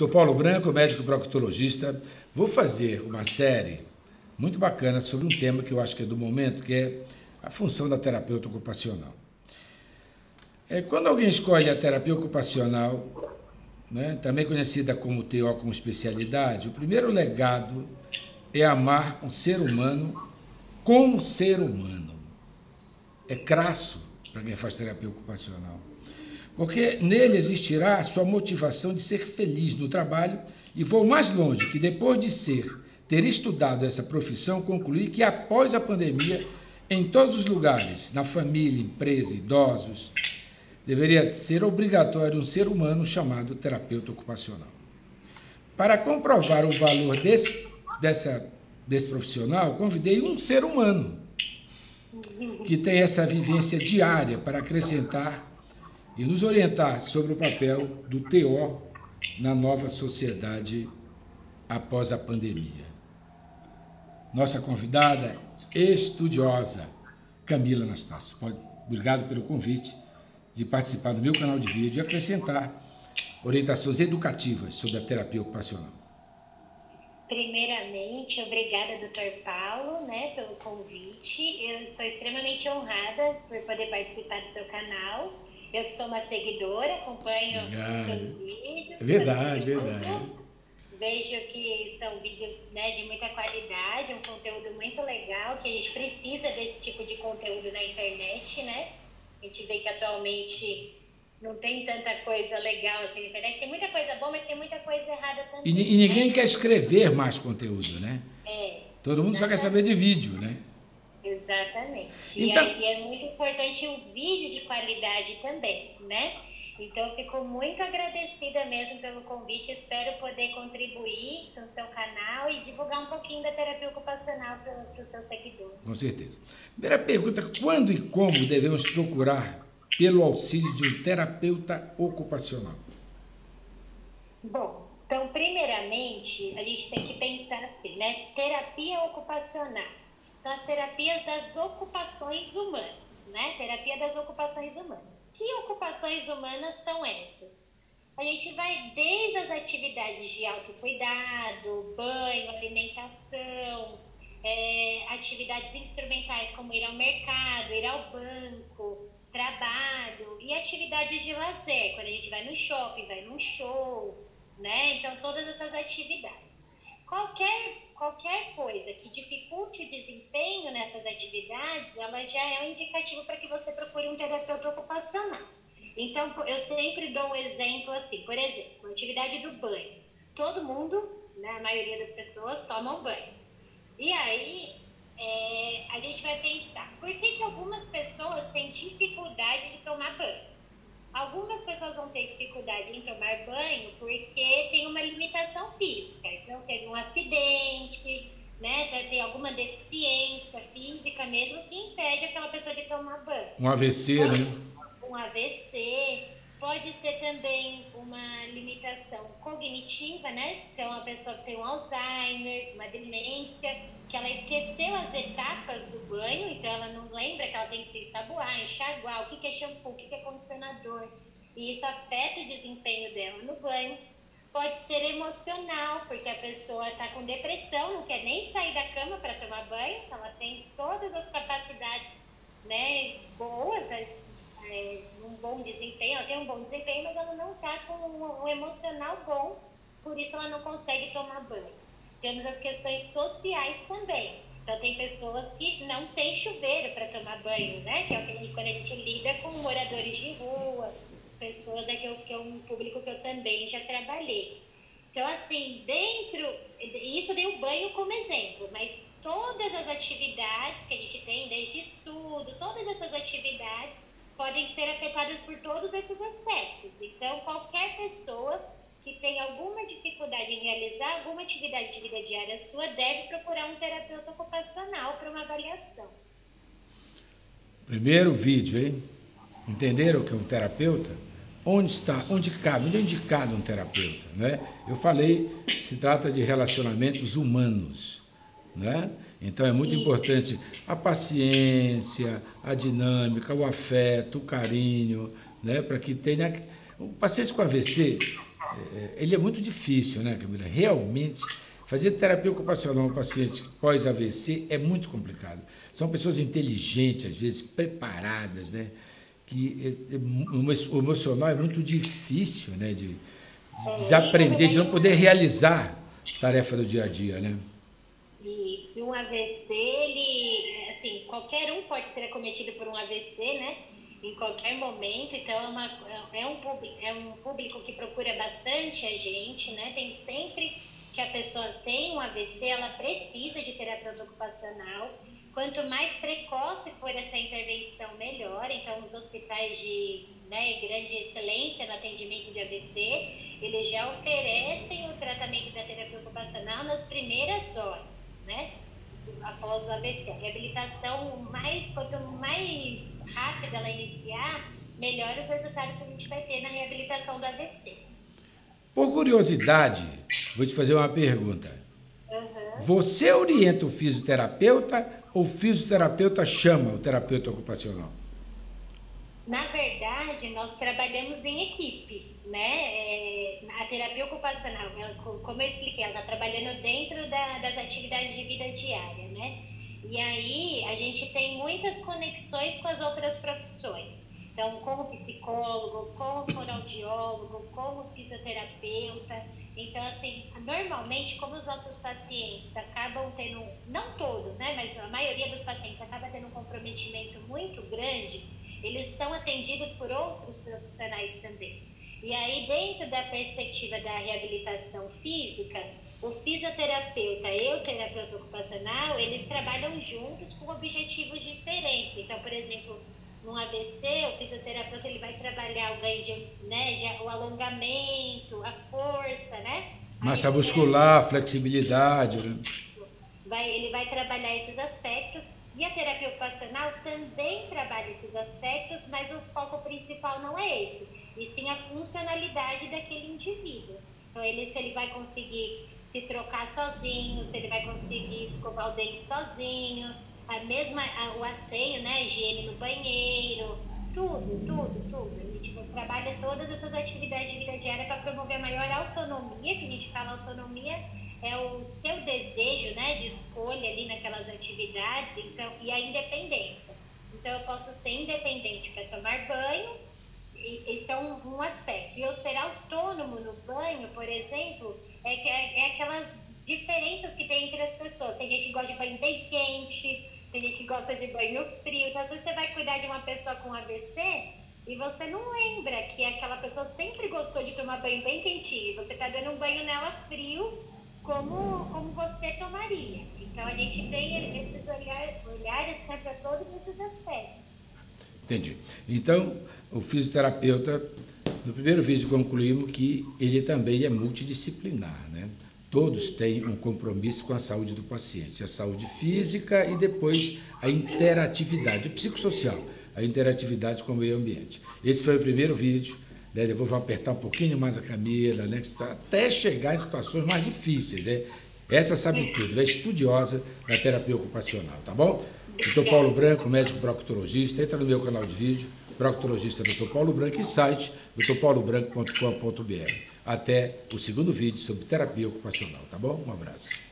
Dr. Paulo Branco, médico proctologista. Vou fazer uma série muito bacana sobre um tema que eu acho que é do momento, que é a função da terapeuta ocupacional. Quando alguém escolhe a terapia ocupacional, né, também conhecida como TO, como especialidade, o primeiro legado é amar um ser humano como ser humano. É crasso para quem faz terapia ocupacional, porque nele existirá a sua motivação de ser feliz no trabalho, e vou mais longe, que depois de ter estudado essa profissão, concluí que após a pandemia, em todos os lugares, na família, empresa, idosos, deveria ser obrigatório um ser humano chamado terapeuta ocupacional. Para comprovar o valor desse profissional, convidei um ser humano que tem essa vivência diária para acrescentar e nos orientar sobre o papel do TO na nova sociedade após a pandemia. Nossa convidada estudiosa, Camila Anastácio. Obrigado pelo convite de participar do meu canal de vídeo e acrescentar orientações educativas sobre a terapia ocupacional. Primeiramente, obrigada, Dr. Paulo, né, pelo convite. Eu estou extremamente honrada por poder participar do seu canal. Eu que sou uma seguidora, acompanho seus vídeos. Verdade. Vejo que são vídeos, né, de muita qualidade, um conteúdo muito legal, que a gente precisa desse tipo de conteúdo na internet, né? A gente vê que atualmente não tem tanta coisa legal assim na internet. Tem muita coisa boa, mas tem muita coisa errada também. E ninguém, né, quer escrever mais conteúdo, né? Todo mundo só quer saber de vídeo, né? Exatamente. Então, e é muito importante um vídeo de qualidade também, né? Então, fico muito agradecida mesmo pelo convite. Espero poder contribuir com o seu canal e divulgar um pouquinho da terapia ocupacional para o seu seguidor. Com certeza. Primeira pergunta: quando e como devemos procurar pelo auxílio de um terapeuta ocupacional? Bom, então, primeiramente, a gente tem que pensar assim, né? Terapia ocupacional são as terapias das ocupações humanas, né? Terapia das ocupações humanas. Que ocupações humanas são essas? A gente vai desde as atividades de autocuidado, banho, alimentação, atividades instrumentais como ir ao mercado, ir ao banco, trabalho, e atividades de lazer, quando a gente vai no shopping, vai num show, né? Então, todas essas atividades. Qualquer coisa que dificulte o desempenho nessas atividades, ela já é um indicativo para que você procure um terapeuta ocupacional. Então, eu sempre dou um exemplo assim, por exemplo, a atividade do banho. Todo mundo, né, a maioria das pessoas, tomam banho. E aí, a gente vai pensar, por que algumas pessoas têm dificuldade de tomar banho? Algumas pessoas vão ter dificuldade em tomar banho porque tem uma limitação física, então teve um acidente, né, tem alguma deficiência física mesmo que impede aquela pessoa de tomar banho. Um AVC, né? Um AVC, pode ser também uma limitação cognitiva, né, então a pessoa tem um Alzheimer, uma demência, que ela esqueceu as etapas do banho, então ela não lembra que ela tem que se ensaboar, enxaguar, o que é shampoo, o que é condicionador. E isso afeta o desempenho dela no banho. Pode ser emocional, porque a pessoa está com depressão, não quer nem sair da cama para tomar banho, então ela tem todas as capacidades, né, boas, um bom desempenho, ela tem um bom desempenho, mas ela não está com um emocional bom, por isso ela não consegue tomar banho. Temos as questões sociais também. Então, tem pessoas que não têm chuveiro para tomar banho, né? Que é o que quando a gente lida com moradores de rua, pessoas que é um público que eu também já trabalhei. Então, assim, isso eu dei o banho como exemplo, mas todas as atividades que a gente tem, desde estudo, todas essas atividades podem ser afetadas por todos esses aspectos. Então, qualquer pessoa que tem alguma dificuldade em realizar alguma atividade de vida diária sua, deve procurar um terapeuta ocupacional para uma avaliação. Primeiro vídeo, hein? Entenderam o que é um terapeuta? Onde é indicado um terapeuta, né? Eu falei, se trata de relacionamentos humanos, né? Então é muito importante a paciência, a dinâmica, o afeto, o carinho, né? Para que tenha... O paciente com AVC... ele é muito difícil, né, Camila? Realmente, fazer terapia ocupacional no paciente pós-AVC é muito complicado. São pessoas inteligentes, às vezes, preparadas, né? Que o emocional é muito difícil, né? De desaprender, de não poder realizar a tarefa do dia a dia, né? Isso, um AVC, ele, assim, qualquer um pode ser acometido por um AVC, né? Em qualquer momento, então é um público que procura bastante a gente, né? Tem sempre que a pessoa tem um AVC, ela precisa de terapeuta ocupacional. Quanto mais precoce for essa intervenção, melhor. Então, nos hospitais de grande excelência no atendimento de AVC, eles já oferecem o tratamento da terapia ocupacional nas primeiras horas, né? Após o AVC. A reabilitação, quanto mais rápida ela iniciar, melhores resultados que a gente vai ter na reabilitação do AVC. Por curiosidade, vou te fazer uma pergunta. Uhum. Você orienta o fisioterapeuta ou o fisioterapeuta chama o terapeuta ocupacional? Na verdade, nós trabalhamos em equipe, né? A terapia ocupacional, ela, como eu expliquei, ela está trabalhando dentro das atividades de vida diária, né? E aí a gente tem muitas conexões com as outras profissões. Então, como psicólogo, como fonoaudiólogo, como fisioterapeuta. Então, assim, normalmente, como os nossos pacientes acabam tendo, não todos, né? Mas a maioria dos pacientes acaba tendo um comprometimento muito grande, eles são atendidos por outros profissionais também. E aí, dentro da perspectiva da reabilitação física, o fisioterapeuta e o terapeuta ocupacional, eles trabalham juntos com objetivos diferentes. Então, por exemplo, no AVC, o fisioterapeuta ele vai trabalhar o ganho o alongamento, a força, né? Massa muscular, flexibilidade. Né? Ele vai trabalhar esses aspectos. E a terapia ocupacional também trabalha esses aspectos, mas o foco principal não é esse, e sim a funcionalidade daquele indivíduo. Então, se ele vai conseguir se trocar sozinho, se ele vai conseguir escovar o dente sozinho, o asseio, né, a higiene no banheiro, tudo. A gente trabalha todas essas atividades de vida diária para promover a maior autonomia, que a gente fala autonomia, é o seu desejo, né, de escolha ali naquelas atividades, então, e a independência. Então, eu posso ser independente para tomar banho, e isso é um aspecto. E eu ser autônomo no banho, por exemplo, é aquelas diferenças que tem entre as pessoas. Tem gente que gosta de banho bem quente, tem gente que gosta de banho frio. Então, às vezes você vai cuidar de uma pessoa com AVC, e você não lembra que aquela pessoa sempre gostou de tomar banho bem quentinho, você está dando um banho nela frio, como você tomaria. Então, a gente tem esses olhares para todos esses aspectos. Entendi. Então, o fisioterapeuta, no primeiro vídeo concluímos que ele também é multidisciplinar, né? Todos têm um compromisso com a saúde do paciente, a saúde física e depois a interatividade, o psicossocial, a interatividade com o meio ambiente. Esse foi o primeiro vídeo. Né, depois vou apertar um pouquinho mais a Camila, né, até chegar em situações mais difíceis. Né? Essa sabe tudo, é estudiosa da terapia ocupacional, tá bom? Dr. Paulo Branco, médico proctologista, entra no meu canal de vídeo, proctologista Dr. Paulo Branco, e site drpaulobranco.com.br. Até o segundo vídeo sobre terapia ocupacional, tá bom? Um abraço.